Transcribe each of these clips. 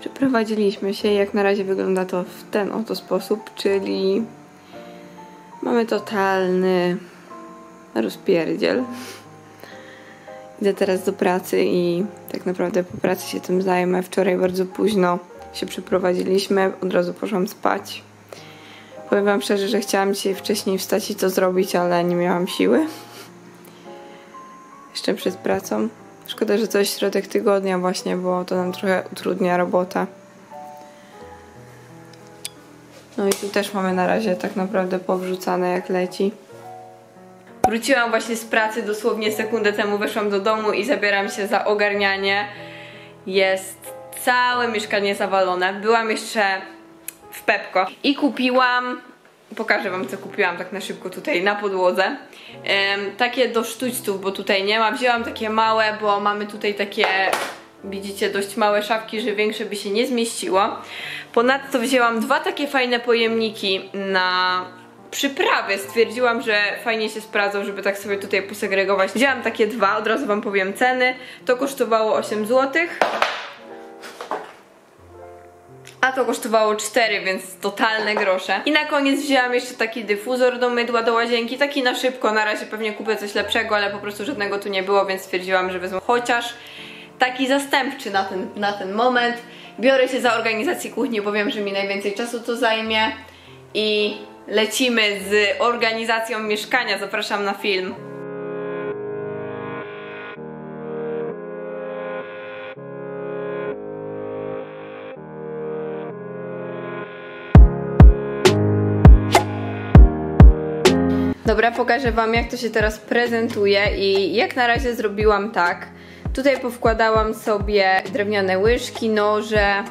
Przeprowadziliśmy się i jak na razie wygląda to w ten oto sposób, czyli mamy totalny rozpierdziel. Idę teraz do pracy i tak naprawdę po pracy się tym zajmę. Wczoraj bardzo późno się przeprowadziliśmy, od razu poszłam spać. Powiem wam szczerze, że chciałam dzisiaj wcześniej wstać i to zrobić, ale nie miałam siły. Jeszcze przed pracą. Szkoda, że to jest środek tygodnia właśnie, bo to nam trochę utrudnia robotę. No i tu też mamy na razie tak naprawdę powrzucane jak leci. Wróciłam właśnie z pracy, dosłownie sekundę temu weszłam do domu i zabieram się za ogarnianie. Jest całe mieszkanie zawalone. Byłam jeszcze w Pepco i kupiłam... Pokażę wam, co kupiłam tak na szybko tutaj na podłodze. Takie do sztućców, bo tutaj nie ma. Wzięłam takie małe, bo mamy tutaj takie, widzicie, dość małe szafki, że większe by się nie zmieściło. Ponadto wzięłam dwa takie fajne pojemniki na przyprawy. Stwierdziłam, że fajnie się sprawdzą, żeby tak sobie tutaj posegregować. Wzięłam takie dwa, od razu wam powiem ceny. To kosztowało 8 zł. A to kosztowało 4, więc totalne grosze. I na koniec wzięłam jeszcze taki dyfuzor do mydła, do łazienki. Taki na szybko, na razie pewnie kupię coś lepszego, ale po prostu żadnego tu nie było, więc stwierdziłam, że wezmę chociaż taki zastępczy na ten moment. Biorę się za organizację kuchni, bo wiem, że mi najwięcej czasu to zajmie. I lecimy z organizacją mieszkania. Zapraszam na film. Dobra, pokażę wam, jak to się teraz prezentuje i jak na razie zrobiłam tak. Tutaj powkładałam sobie drewniane łyżki, noże,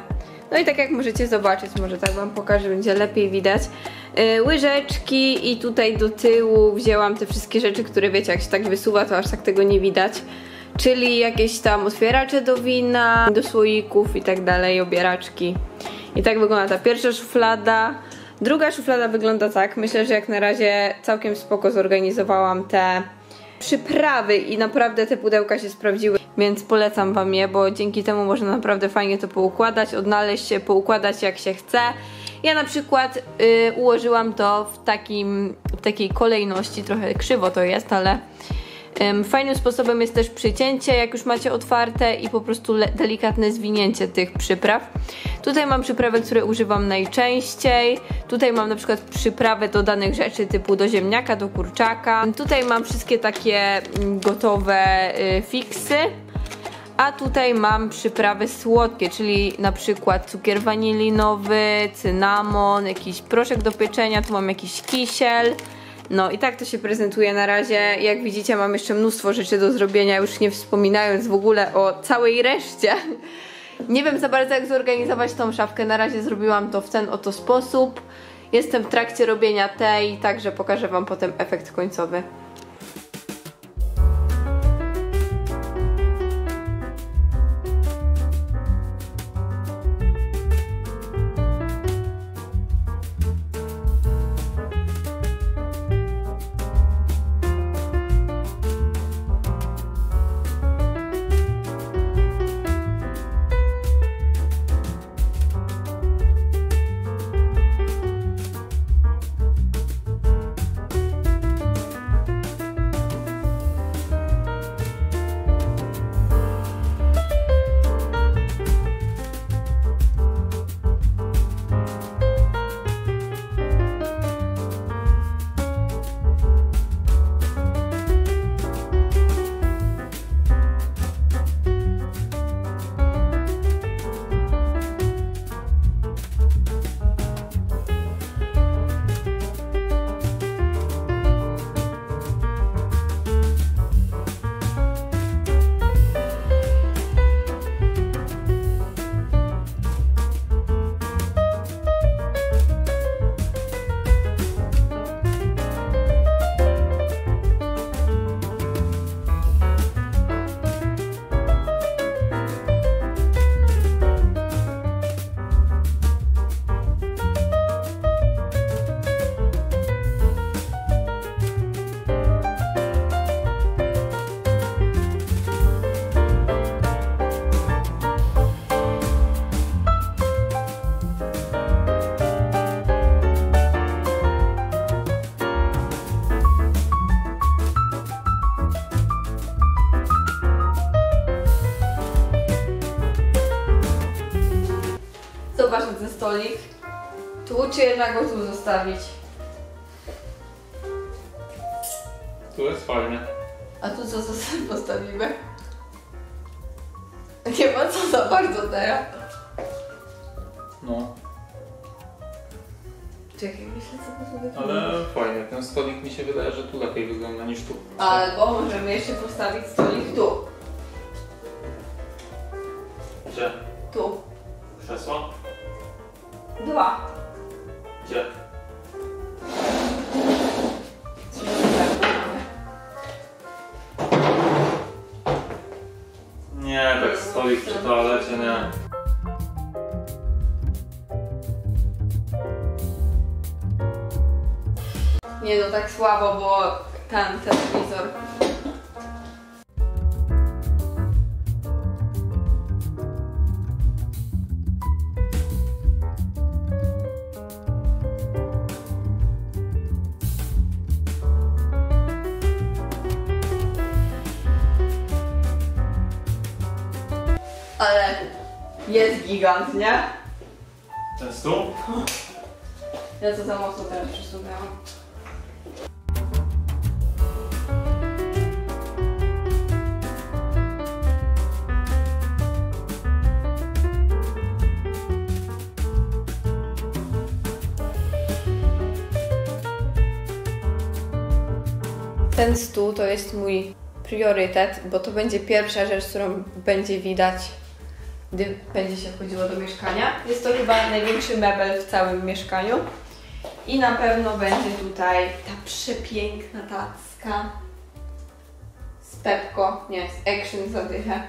no i tak jak możecie zobaczyć, może tak wam pokażę, będzie lepiej widać. Łyżeczki i tutaj do tyłu wzięłam te wszystkie rzeczy, które wiecie, jak się tak wysuwa, to aż tak tego nie widać. Czyli jakieś tam otwieracze do wina, do słoików i tak dalej, obieraczki. I tak wygląda ta pierwsza szuflada. Druga szuflada wygląda tak. Myślę, że jak na razie całkiem spoko zorganizowałam te przyprawy i naprawdę te pudełka się sprawdziły, więc polecam wam je, bo dzięki temu można naprawdę fajnie to poukładać, odnaleźć się, poukładać jak się chce. Ja na przykład ułożyłam to w takiej kolejności, trochę krzywo to jest, ale fajnym sposobem jest też przycięcie, jak już macie otwarte i po prostu delikatne zwinięcie tych przypraw. Tutaj mam przyprawy, które używam najczęściej. Tutaj mam na przykład przyprawę do danych rzeczy typu do ziemniaka, do kurczaka. Tutaj mam wszystkie takie gotowe fiksy. A tutaj mam przyprawy słodkie, czyli na przykład cukier wanilinowy, cynamon, jakiś proszek do pieczenia, tu mam jakiś kisiel. No i tak to się prezentuje na razie. Jak widzicie, mam jeszcze mnóstwo rzeczy do zrobienia, już nie wspominając w ogóle o całej reszcie. Nie wiem za bardzo, jak zorganizować tą szafkę. Na razie zrobiłam to w ten oto sposób. Jestem w trakcie robienia tej, także pokażę wam potem efekt końcowy. ten stolik. Tu czy jednak go tu zostawić? Tu jest fajnie. A tu co postawimy? Nie ma co za bardzo teraz. No. Czekaj, myślę co to sobie. Ale fajnie, ten stolik mi się wydaje, że tu lepiej wygląda niż tu. Albo możemy jeszcze postawić stolik tu. Gdzie? Tu. Krzesło? Dwa. Gdzie? Nie, tak stolik przy toalecie, nie. Nie no, tak słabo, bo ten telewizor. Ale jest gigant, nie? Ten stół? Ja to za mocno teraz przesunęłam. Ten stół to jest mój priorytet, bo to będzie pierwsza rzecz, którą będzie widać, gdy będzie się wchodziło do mieszkania. Jest to chyba największy mebel w całym mieszkaniu. I na pewno będzie tutaj ta przepiękna tacka z Pepko, nie, z Action za dychę.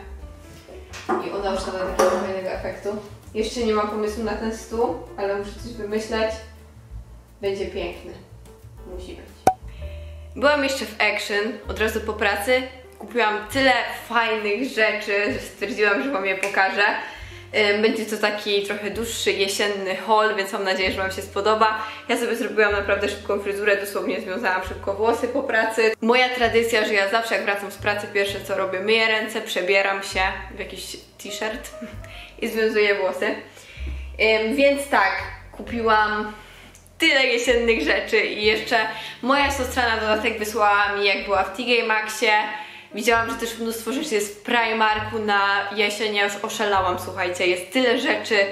I ona już nada takiego fajnego efektu. Jeszcze nie mam pomysłu na ten stół, ale muszę coś wymyśleć. Będzie piękny. Musi być. Byłam jeszcze w Action, od razu po pracy. Kupiłam tyle fajnych rzeczy, że stwierdziłam, że wam je pokażę. Będzie to taki trochę dłuższy jesienny haul, więc mam nadzieję, że wam się spodoba. Ja sobie zrobiłam naprawdę szybką fryzurę, dosłownie związałam szybko włosy po pracy. Moja tradycja, że ja zawsze jak wracam z pracy, pierwsze co robię, myję ręce, przebieram się w jakiś t-shirt i związuję włosy. Więc tak, kupiłam tyle jesiennych rzeczy i jeszcze moja siostra na dodatek wysłała mi, jak była w TJ Maxie. Widziałam, że też mnóstwo rzeczy jest w Primarku na jesień, ja już oszalałam, słuchajcie, jest tyle rzeczy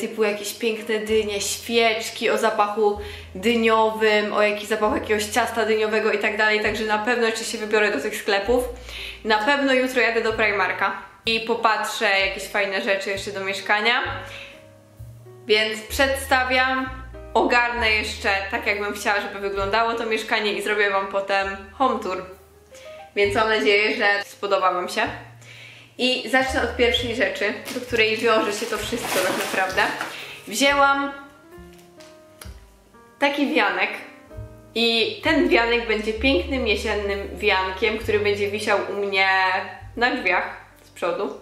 typu jakieś piękne dynie, świeczki o zapachu dyniowym, o jakiś zapach jakiegoś ciasta dyniowego i tak dalej, także na pewno jeszcze się wybiorę do tych sklepów. Na pewno jutro jadę do Primarka i popatrzę jakieś fajne rzeczy jeszcze do mieszkania, więc przedstawiam. Ogarnę jeszcze tak, jakbym chciała, żeby wyglądało to mieszkanie i zrobię wam potem home tour. Więc mam nadzieję, że spodoba wam się. I zacznę od pierwszej rzeczy, do której wiąże się to wszystko tak naprawdę. Wzięłam taki wianek i ten wianek będzie pięknym jesiennym wiankiem, który będzie wisiał u mnie na drzwiach z przodu.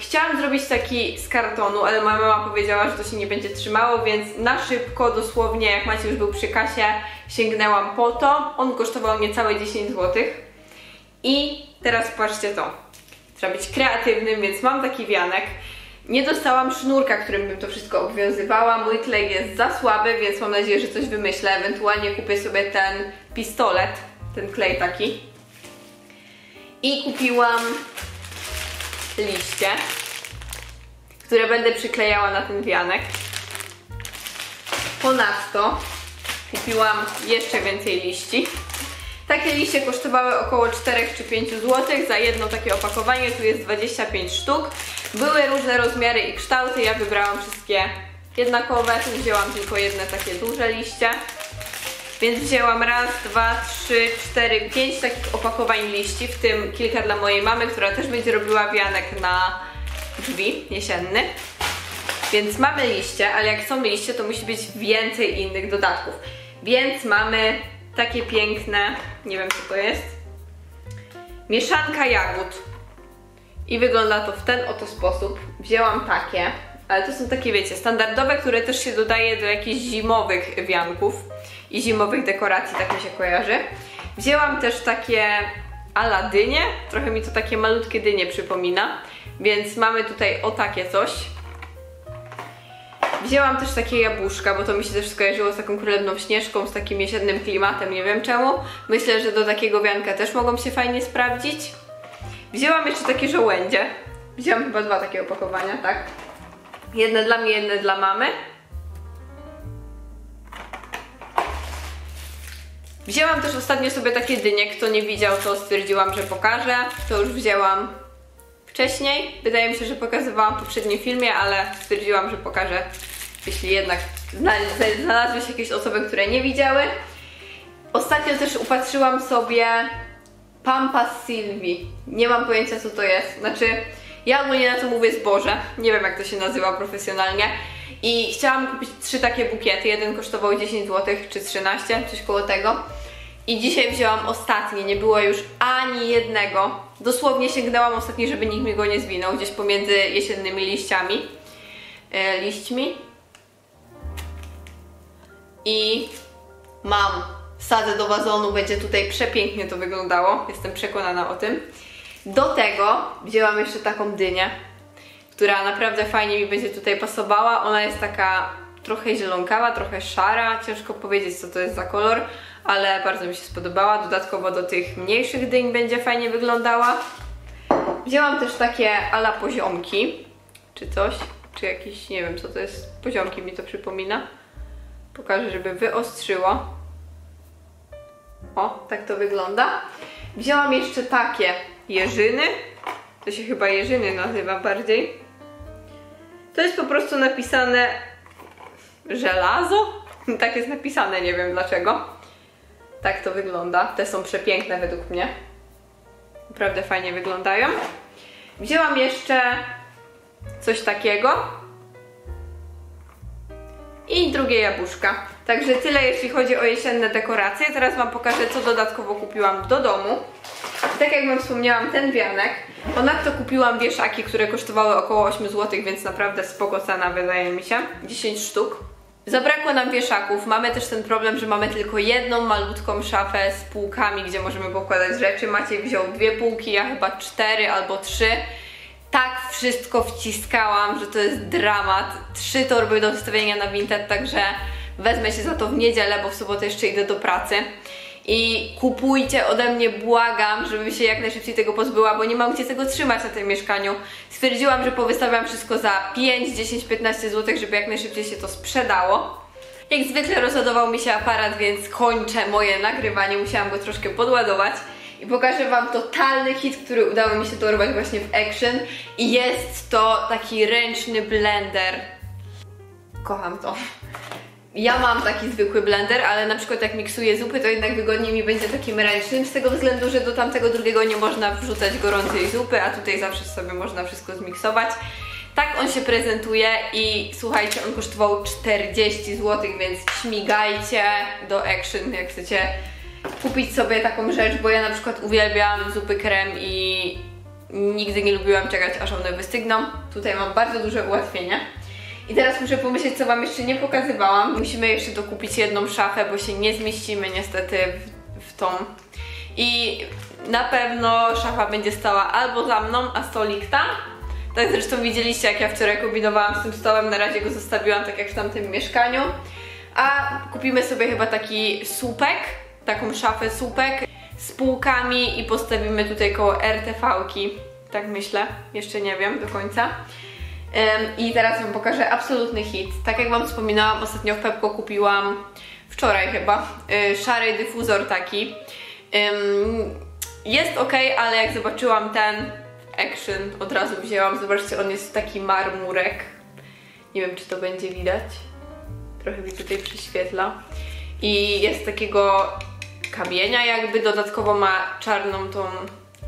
Chciałam zrobić taki z kartonu, ale moja mama powiedziała, że to się nie będzie trzymało, więc na szybko, dosłownie jak Maciej już był przy kasie, sięgnęłam po to. On kosztował niecałe 10 zł. I teraz patrzcie to. Trzeba być kreatywnym, więc mam taki wianek. Nie dostałam sznurka, którym bym to wszystko obwiązywała. Mój klej jest za słaby, więc mam nadzieję, że coś wymyślę. Ewentualnie kupię sobie ten pistolet, ten klej taki. I kupiłam liście, które będę przyklejała na ten wianek. Ponadto kupiłam jeszcze więcej liści. Takie liście kosztowały około 4 czy 5 zł za jedno takie opakowanie, tu jest 25 sztuk. Były różne rozmiary i kształty, ja wybrałam wszystkie jednakowe, tu wzięłam tylko jedne takie duże liście. Więc wzięłam raz, dwa, trzy, cztery, pięć takich opakowań liści, w tym kilka dla mojej mamy, która też będzie robiła wianek na drzwi jesienny. Więc mamy liście, ale jak są liście, to musi być więcej innych dodatków. Więc mamy takie piękne, nie wiem co to jest, mieszanka jagód. I wygląda to w ten oto sposób. Wzięłam takie, ale to są takie, wiecie, standardowe, które też się dodaje do jakichś zimowych wianków i zimowych dekoracji, tak mi się kojarzy. Wzięłam też takie a la dynie, trochę mi to takie malutkie dynie przypomina, więc mamy tutaj o takie coś. Wzięłam też takie jabłuszka, bo to mi się też skojarzyło z taką królewną Śnieżką, z takim jesiennym klimatem, nie wiem czemu. Myślę, że do takiego wianka też mogą się fajnie sprawdzić. Wzięłam jeszcze takie żołędzie. Wzięłam chyba dwa takie opakowania, tak? Jedne dla mnie, jedne dla mamy. Wzięłam też ostatnio sobie takie dynie, kto nie widział, to stwierdziłam, że pokażę. To już wzięłam wcześniej. Wydaje mi się, że pokazywałam w poprzednim filmie, ale stwierdziłam, że pokażę, jeśli jednak znalazły się jakieś osoby, które nie widziały. Ostatnio też upatrzyłam sobie Pampas Sylwii. Nie mam pojęcia, co to jest. Znaczy, ja ogólnie na to mówię zboże. Nie wiem, jak to się nazywa profesjonalnie. I chciałam kupić 3 takie bukiety. Jeden kosztował 10 zł czy 13, coś koło tego. I dzisiaj wzięłam ostatni, nie było już ani jednego. Dosłownie sięgnęłam ostatni, żeby nikt mi go nie zwinął. Gdzieś pomiędzy jesiennymi liśćmi. I mam. Wsadzę do wazonu, będzie tutaj przepięknie to wyglądało. Jestem przekonana o tym. Do tego wzięłam jeszcze taką dynię, która naprawdę fajnie mi będzie tutaj pasowała. Ona jest taka trochę zielonkawa, trochę szara. Ciężko powiedzieć, co to jest za kolor, ale bardzo mi się spodobała. Dodatkowo do tych mniejszych dyń będzie fajnie wyglądała. Wzięłam też takie ala poziomki, czy coś, czy jakieś, nie wiem co to jest. Poziomki mi to przypomina. Pokażę, żeby wyostrzyło. O, tak to wygląda. Wzięłam jeszcze takie jeżyny. To się chyba jeżyny nazywa bardziej. To jest po prostu napisane żelazo? Tak jest napisane, nie wiem dlaczego. Tak to wygląda. Te są przepiękne według mnie. Naprawdę fajnie wyglądają. Wzięłam jeszcze coś takiego. I drugie jabłuszka. Także tyle, jeśli chodzi o jesienne dekoracje. Teraz Wam pokażę, co dodatkowo kupiłam do domu. Tak jak Wam wspomniałam, ten wianek. Ponadto kupiłam wieszaki, które kosztowały około 8 zł, więc naprawdę spoko cena, wydaje mi się. 10 sztuk. Zabrakło nam wieszaków. Mamy też ten problem, że mamy tylko jedną malutką szafę z półkami, gdzie możemy pokładać rzeczy. Maciej wziął 2 półki, ja chyba 4 albo 3. Tak wszystko wciskałam, że to jest dramat. 3 torby do wstawienia na Vinted, także wezmę się za to w niedzielę, bo w sobotę jeszcze idę do pracy. I kupujcie ode mnie, błagam, żebym się jak najszybciej tego pozbyła, bo nie mam gdzie tego trzymać na tym mieszkaniu. Stwierdziłam, że powystawiam wszystko za 5, 10, 15 zł, żeby jak najszybciej się to sprzedało. Jak zwykle rozładował mi się aparat, więc kończę moje nagrywanie, musiałam go troszkę podładować. I pokażę Wam totalny hit, który udało mi się dorwać właśnie w Action. I jest to taki ręczny blender. Kocham to. Ja mam taki zwykły blender, ale na przykład jak miksuję zupy, to jednak wygodniej mi będzie takim ręcznym, z tego względu, że do tamtego drugiego nie można wrzucać gorącej zupy, a tutaj zawsze sobie można wszystko zmiksować. Tak on się prezentuje i słuchajcie, on kosztował 40 zł, więc śmigajcie do Action, jak chcecie kupić sobie taką rzecz, bo ja na przykład uwielbiam zupy krem i nigdy nie lubiłam czekać, aż one wystygną. Tutaj mam bardzo duże ułatwienie. I teraz muszę pomyśleć, co Wam jeszcze nie pokazywałam. Musimy jeszcze dokupić jedną szafę, bo się nie zmieścimy niestety w tą. I na pewno szafa będzie stała albo za mną, a stolik tam. Tak zresztą widzieliście, jak ja wczoraj kombinowałam z tym stołem. Na razie go zostawiłam tak jak w tamtym mieszkaniu. A kupimy sobie chyba taki słupek, taką szafę słupek z półkami i postawimy tutaj koło RTV-ki. Tak myślę, jeszcze nie wiem do końca. I teraz Wam pokażę absolutny hit. Tak jak Wam wspominałam, ostatnio w Pepco kupiłam, wczoraj chyba, szary dyfuzor taki. Jest ok, ale jak zobaczyłam ten Action, od razu wzięłam. Zobaczcie, on jest taki marmurek. Nie wiem, czy to będzie widać. Trochę mi tutaj przyświetla. I jest takiego kamienia jakby, dodatkowo ma czarną tą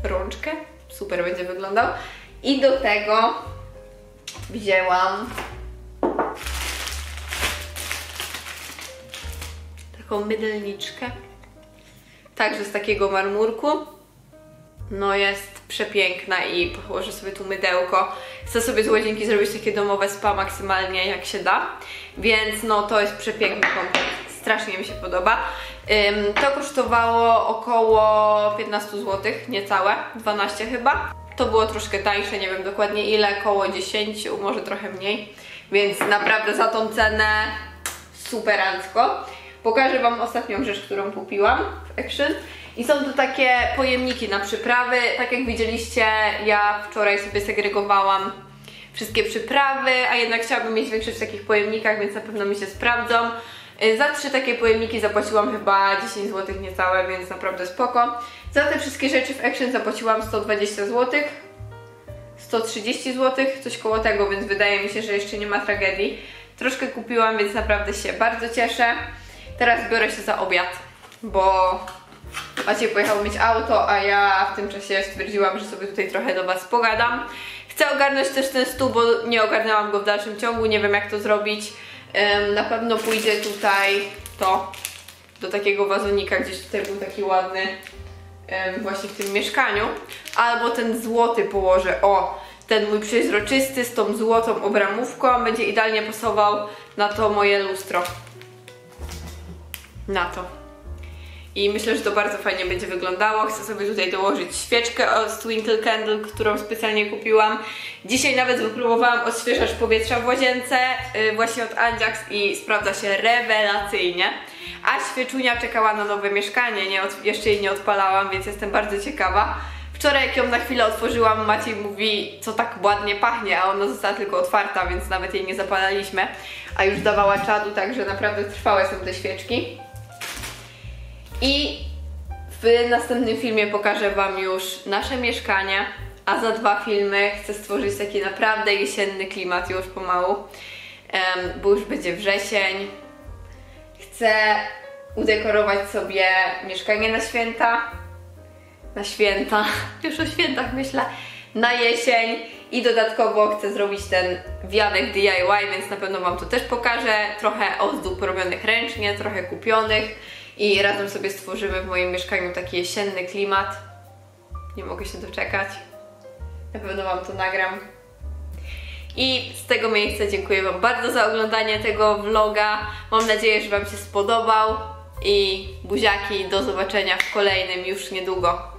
rączkę. Super będzie wyglądał. I do tego wzięłam taką mydelniczkę, także z takiego marmurku. No jest przepiękna i położę sobie tu mydełko. Chcę sobie z łazienki zrobić takie domowe spa maksymalnie jak się da, więc no to jest przepiękny kompleks, strasznie mi się podoba. To kosztowało około 15 zł, niecałe, 12 chyba. To było troszkę tańsze, nie wiem dokładnie ile, koło 10, może trochę mniej. więc naprawdę za tą cenę superancko. Pokażę wam ostatnią rzecz, którą kupiłam w Action. I są to takie pojemniki na przyprawy. Tak jak widzieliście, ja wczoraj sobie segregowałam wszystkie przyprawy, a jednak chciałabym mieć większość w takich pojemnikach, więc na pewno mi się sprawdzą. Za 3 takie pojemniki zapłaciłam chyba 10 zł niecałe, więc naprawdę spoko. Za te wszystkie rzeczy w Action zapłaciłam 120 zł, 130 zł, coś koło tego, więc wydaje mi się, że jeszcze nie ma tragedii. Troszkę kupiłam, więc naprawdę się bardzo cieszę. Teraz biorę się za obiad, bo Maciej pojechał mieć auto, a ja w tym czasie stwierdziłam, że sobie tutaj trochę do was pogadam. Chcę ogarnąć też ten stół, bo nie ogarnęłam go w dalszym ciągu, nie wiem jak to zrobić. Na pewno pójdzie tutaj to do takiego wazonika, gdzieś tutaj był taki ładny właśnie w tym mieszkaniu. Albo ten złoty położę, o, ten mój przeźroczysty z tą złotą obramówką, będzie idealnie pasował na to moje lustro. Na to. I myślę, że to bardzo fajnie będzie wyglądało. Chcę sobie tutaj dołożyć świeczkę z Twinkle Candle, którą specjalnie kupiłam. Dzisiaj nawet wypróbowałam odświeżacz powietrza w łazience właśnie od Anjax i sprawdza się rewelacyjnie. A świeczunia czekała na nowe mieszkanie, jeszcze jej nie odpalałam, więc jestem bardzo ciekawa. Wczoraj jak ją na chwilę otworzyłam, Maciej mówi, co tak ładnie pachnie, a ona została tylko otwarta, więc nawet jej nie zapalaliśmy. A już dawała czadu, także naprawdę trwałe są te świeczki. I w następnym filmie pokażę wam już nasze mieszkanie, a za 2 filmy chcę stworzyć taki naprawdę jesienny klimat już pomału, bo już będzie wrzesień. Chcę udekorować sobie mieszkanie na święta, już o świętach myślę, na jesień i dodatkowo chcę zrobić ten wianek DIY, więc na pewno wam to też pokażę. Trochę ozdób robionych ręcznie, trochę kupionych. I razem sobie stworzymy w moim mieszkaniu taki jesienny klimat. Nie mogę się doczekać. Na pewno wam to nagram. I z tego miejsca dziękuję wam bardzo za oglądanie tego vloga. Mam nadzieję, że wam się spodobał. I buziaki, do zobaczenia w kolejnym już niedługo.